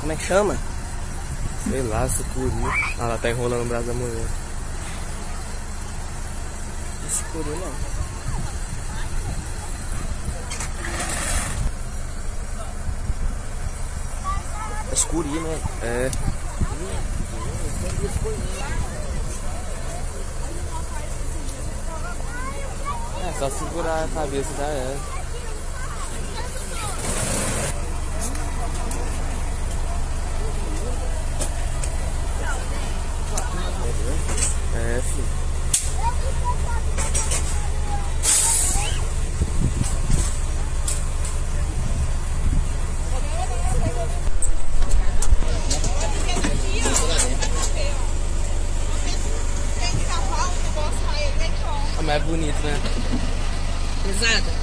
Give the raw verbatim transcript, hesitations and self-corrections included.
como é que chama? Sei lá, sucuri. Ah, ela tá enrolando o braço da mulher. Não sucuri não. É escuri, né? É. É só segurar a cabeça da ela. É, filho. É bonito, né? Pesada?